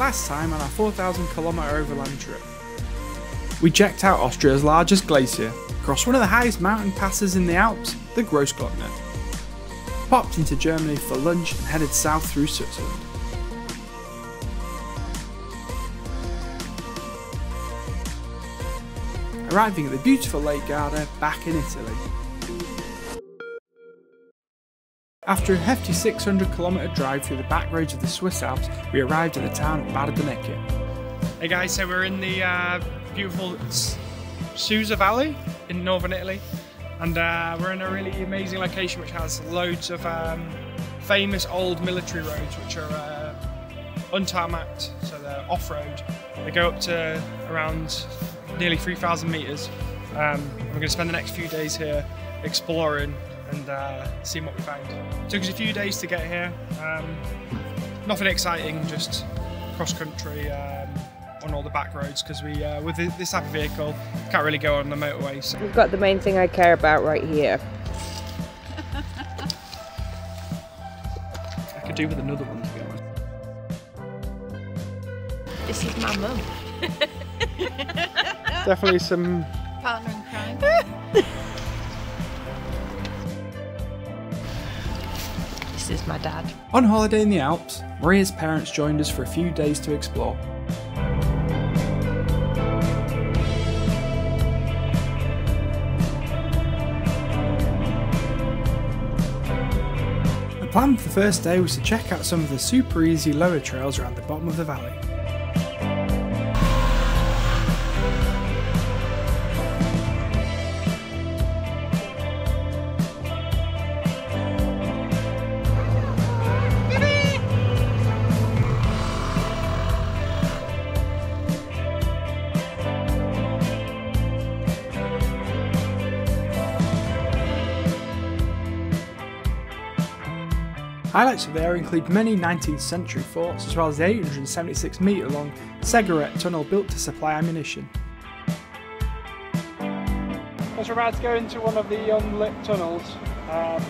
last time on our 4,000 km overland trip. We checked out Austria's largest glacier, crossed one of the highest mountain passes in the Alps, the Grossglockner, popped into Germany for lunch and headed south through Switzerland. Arriving at the beautiful Lake Garda back in Italy. After a hefty 600 km drive through the back roads of the Swiss Alps, we arrived at the town of Bardonecchia. Hey guys, so we're in the beautiful Susa Valley in northern Italy, and we're in a really amazing location which has loads of famous old military roads which are untarmacked, so they're off-road. They go up to around nearly 3,000 metres. We're going to spend the next few days here exploring and seeing what we find. It took us a few days to get here. Nothing exciting, just cross-country on all the back roads, because we, with this type of vehicle, can't really go on the motorway. So. We've got the main thing I care about right here. I could do with another one to be honest. This is my mum. Definitely some partner in crime. This is my dad. On holiday in the Alps, Maria's parents joined us for a few days to explore. The plan for the first day was to check out some of the super easy lower trails around the bottom of the valley. Highlights of the area include many 19th century forts, as well as the 876 metre long Segaret tunnel built to supply ammunition. So we're about to go into one of the unlit tunnels, so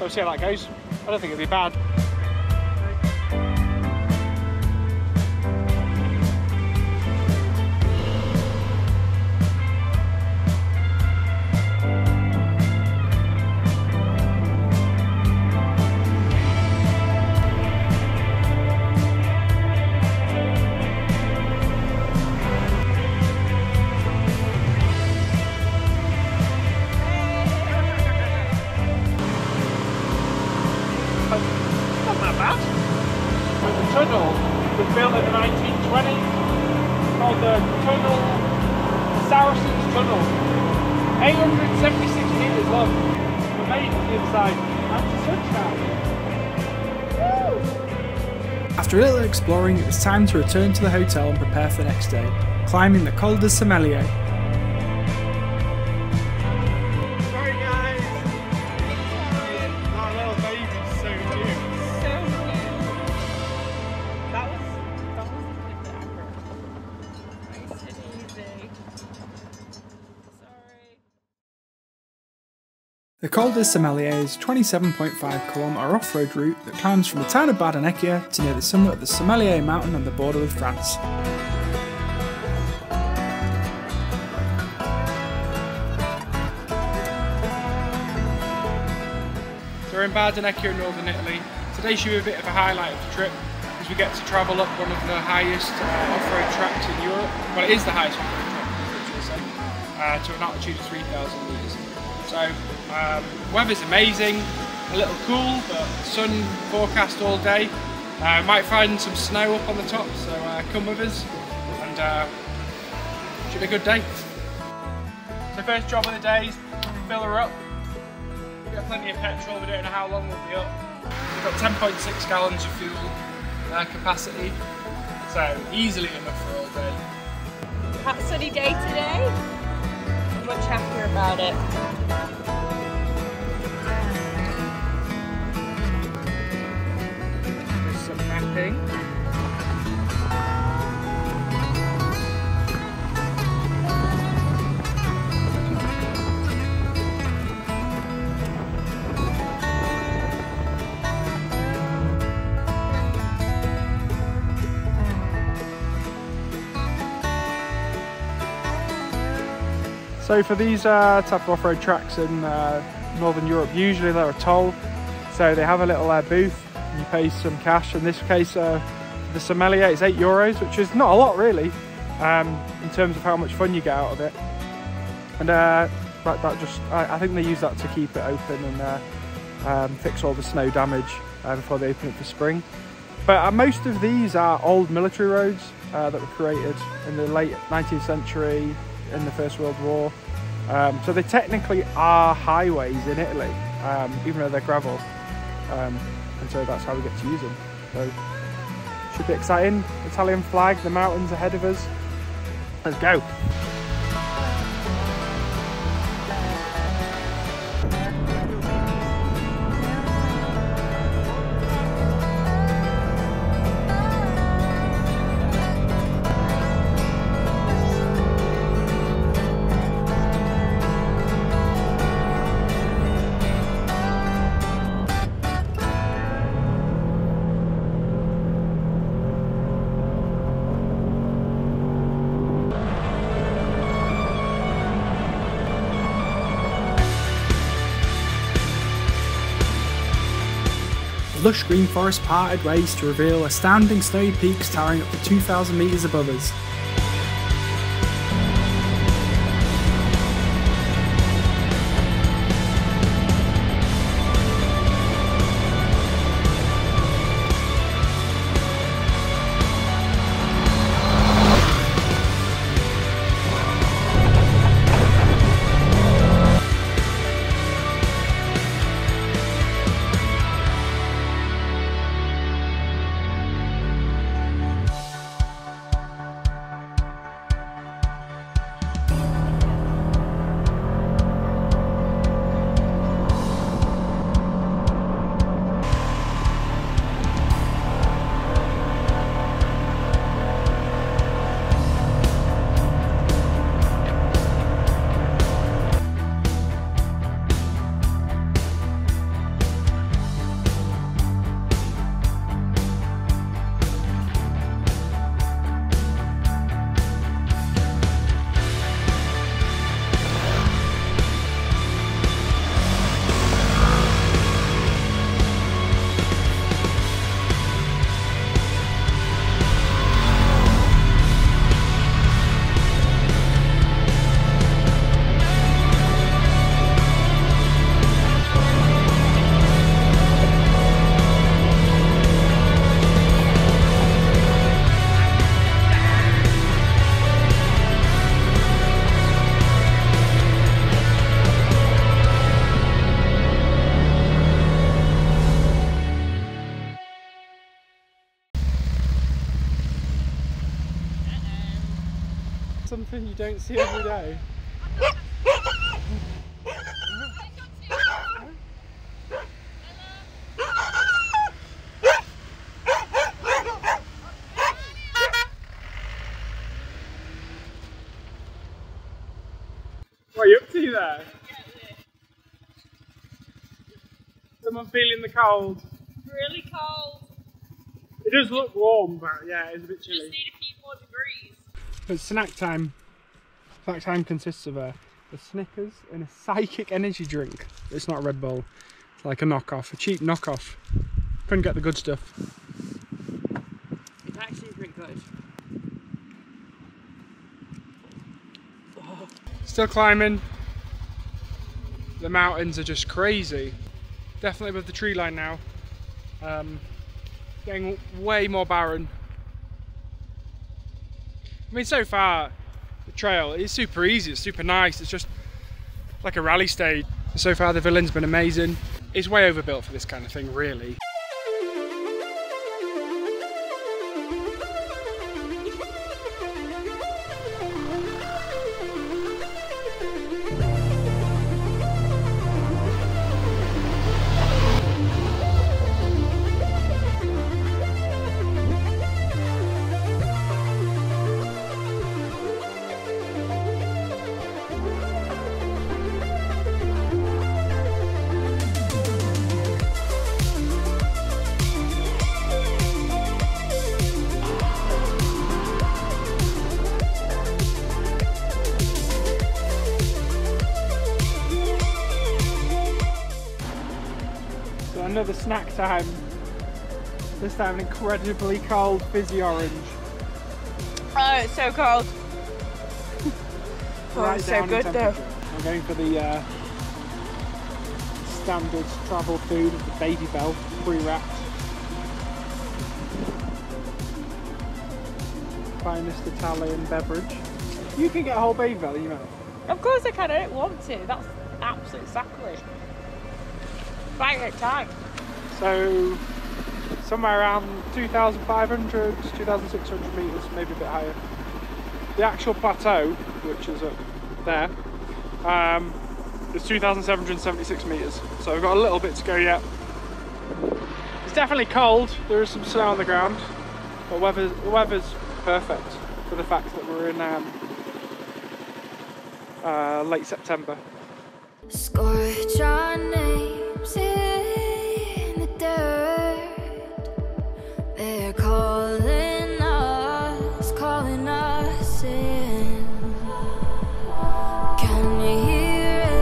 we'll see how that goes. I don't think it'll be bad. Tunnel was built in the 1920s, called the Tunnel, Saracen's Tunnel. 876 metres long, amazing inside, and the sunshine. Woo! After a little exploring, it was time to return to the hotel and prepare for the next day, climbing the Col du Sommeiller. Sorry guys, that little baby's so cute. The Col du Sommeiller is a 27.5 km off-road route that climbs from the town of Bardonecchia to near the summit of the Sommeiller mountain on the border with France. So we're in Bardonecchia in northern Italy. Today should be a bit of a highlight of the trip, because we get to travel up one of the highest off-road tracks in Europe. Well, it is the highest off-road track, to an altitude of 3,000 metres. So weather's amazing, a little cool, but sun forecast all day. Might find some snow up on the top, so come with us, and should be a good day. So first job of the day is fill her up. We've got plenty of petrol, we don't know how long we'll be up. We've got 10.6 gallons of fuel capacity, so easily enough for all day. Hot sunny day today. Much happier about it. There's some mapping. So for these type of off-road tracks in Northern Europe, usually they're a toll. So they have a little booth, and you pay some cash. In this case, the Sommelier is €8, which is not a lot really, in terms of how much fun you get out of it. And I think they use that to keep it open and fix all the snow damage before they open it for spring. But most of these are old military roads that were created in the late 19th century in the First World War. So they technically are highways in Italy, even though they're gravel. And so that's how we get to use them. So should be exciting. Italian flag, the mountains ahead of us. Let's go. Lush green forest parted ways to reveal astounding snowy peaks towering up to 2,000 metres above us. Something you don't see every day. What are you up to there? Someone feeling the cold. Really cold. It does look warm, but yeah, it's a bit chilly. Just need a few more degrees. It's snack time. Snack time consists of a Snickers and a psychic energy drink. It's not a Red Bull, it's like a knockoff, a cheap knockoff. Couldn't get the good stuff. It actually is pretty good. Oh. Still climbing. The mountains are just crazy. Definitely above the tree line now. Getting way more barren. I mean, so far the trail is super easy, it's super nice, it's just like a rally stage. So far the Villain's been amazing. It's way overbuilt for this kind of thing really. another snack time. This time an incredibly cold fizzy orange. Oh, it's so cold. Right, oh, it's so good though. I'm going for the standard travel food of the Baby Bell, pre-wrapped. Finest Italian beverage. You can get a whole Baby Bell, you know. Of course I can, I don't want to. That's absolute sacrilege. Right at time. So, somewhere around 2,500, 2,600 metres, maybe a bit higher. The actual plateau, which is up there, is 2,776 metres. So we've got a little bit to go yet. It's definitely cold. There is some snow on the ground. But the weather's perfect for the fact that we're in late September. Scorch our names in the dirt. They're calling us in. Can you hear it?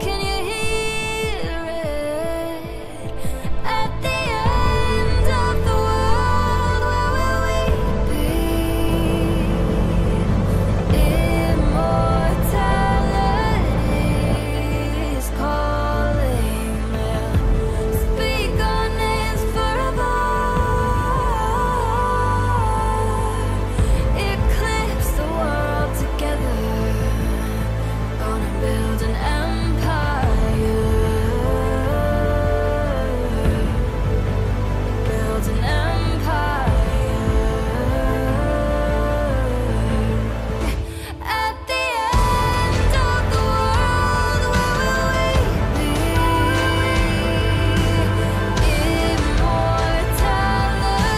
Can you hear it? At the end of the world, where will we be? Immortality is calling now. Speak our names forever. Eclipse the world together. Gonna build an empire. Build an empire. At the end of the world, where will we be? Immortality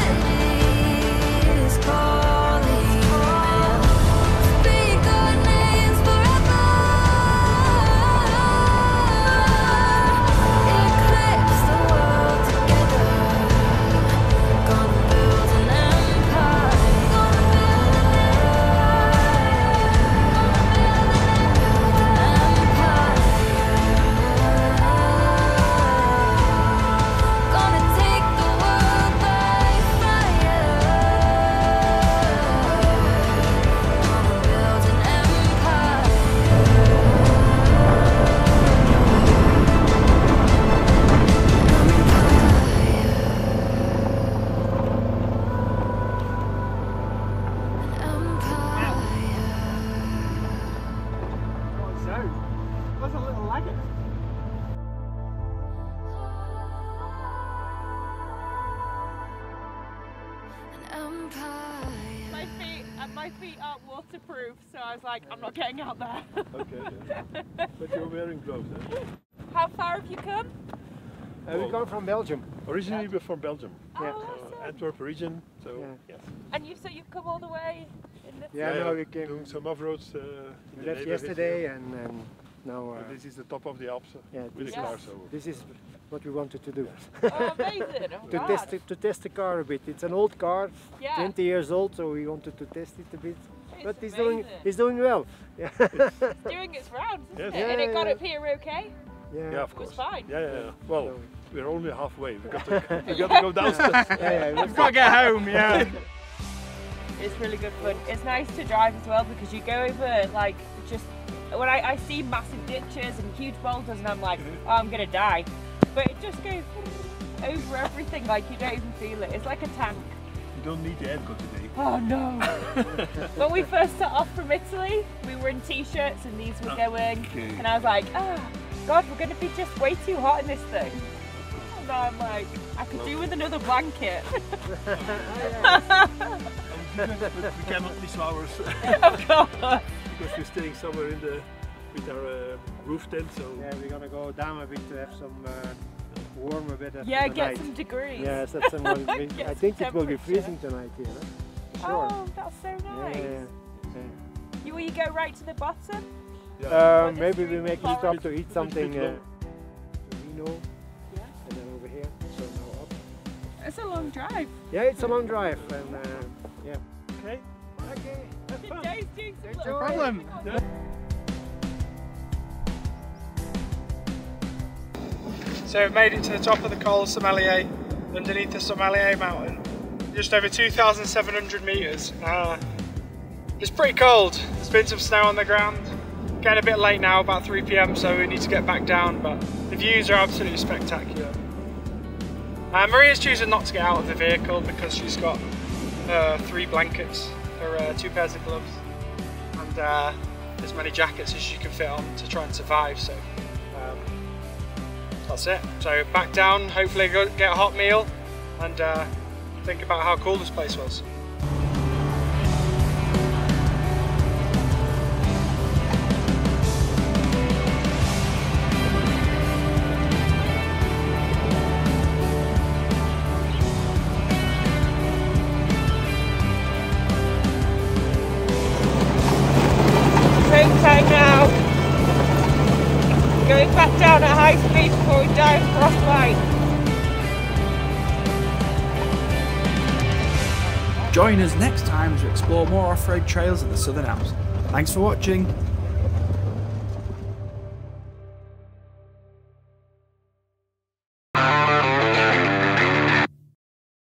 is calling out. Speak our names forever. Eclipse the world together. Gonna build an empire. Gonna build an empire. Gonna take the world by fire. Gonna build an empire. That's a little laggy. My feet aren't waterproof, so I was like, I'm not getting out there. Okay, yeah. But you're wearing gloves, eh? How far have you come? We come from Belgium. Originally, we're from Belgium. Oh, awesome. Antwerp region. So yes. And you you've come all the way in the we came doing some off roads. We left yesterday and now this is the top of the Alps. With the car. So this is what we wanted to do. Oh, amazing! to test the car a bit. It's an old car, 20 years old, so we wanted to test it a bit. But he's doing well. Yeah. It's doing its rounds, isn't it? And it got up here okay. Yeah, of course. It was fine. Yeah. Well, so we're only halfway. We've got to, go downstairs. We've got to get home. It's really good fun. It's nice to drive as well because you go over like just when I see massive ditches and huge boulders and I'm like, oh, I'm gonna die. But it just goes over everything like you don't even feel it. It's like a tank. You don't need the airco today. Oh no! When we first set off from Italy, we were in t-shirts and these were going, and I was like, oh God, we're going to be just way too hot in this thing. And I'm like, I could do with another blanket. But we cannot miss ours. Of course. Because we're staying somewhere in the with our roof tent. So yeah, we're going to go down a bit to have some warmer weather. Yeah, get some degrees. Yes, that's some. I think it will be freezing tonight here. Sure. Oh, that's so nice. Yeah. You, will you go right to the bottom? Maybe we make it up to eat something. Reno, and then over here. So now up. It's a long drive. Yeah, it's a long drive, and yeah. Okay. Have fun. No problem. So I've made it to the top of the Col du Sommeiller, underneath the Sommeiller mountain. Just over 2,700 metres. It's pretty cold. There's been some snow on the ground. Getting a bit late now, about 3 PM, so we need to get back down, but the views are absolutely spectacular. Maria's choosing not to get out of the vehicle because she's got 3 blankets for 2 pairs of gloves and as many jackets as she can fit on to try and survive, so that's it. So back down, hopefully go get a hot meal and think about how cool this place was. Going back down at high speed before we die of frostbite. Join us next time as we explore more off-road trails in the Southern Alps. Thanks for watching.